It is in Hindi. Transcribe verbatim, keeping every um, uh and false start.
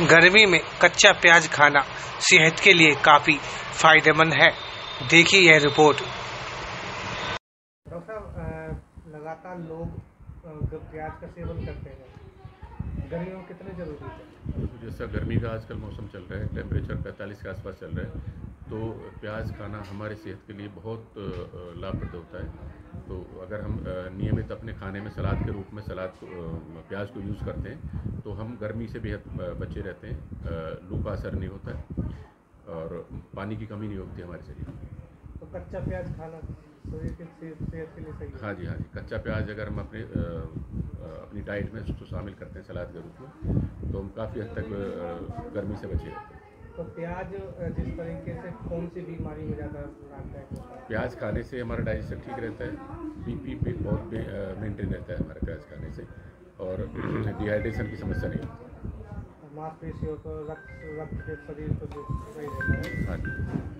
गर्मी में कच्चा प्याज खाना सेहत के लिए काफी फायदेमंद है। देखिए यह रिपोर्ट। डॉक्टर साहब, लगातार लोग प्याज का सेवन करते हैं, गर्मी में कितने जरूरी है? जैसा गर्मी का आजकल मौसम चल रहा है, टेम्परेचर पैंतालीस के आसपास चल रहा है, तो प्याज खाना हमारी सेहत के लिए बहुत लाभप्रद होता है। तो अगर हम नियमित अपने खाने में सलाद के रूप में सलाद प्याज को यूज़ करते हैं तो हम गर्मी से बेहद बचे रहते हैं, लू का असर नहीं होता है और पानी की कमी नहीं होती हमारे शरीर में। तो कच्चा प्याज खाना शरीर के सेहत के लिए सही है? हाँ जी, हाँ जी। कच्चा प्याज अगर हम अपने अपनी डाइट में उसको शामिल करते हैं सलाद के रूप में तो हम काफ़ी हद तक गर्मी से बचे रहते हैं। तो प्याज जिस तरीके से कौन सी बीमारी हो जाता है? प्याज खाने से हमारा डाइजेशन ठीक रहता है, बीपी भी बहुत मेंटेन रहता है हमारे प्याज खाने से, और डिहाइड्रेशन की समस्या नहीं होती। मांसपेशियों को, रक्त रक्त के शरीर को सही रहता है। हाँ जी।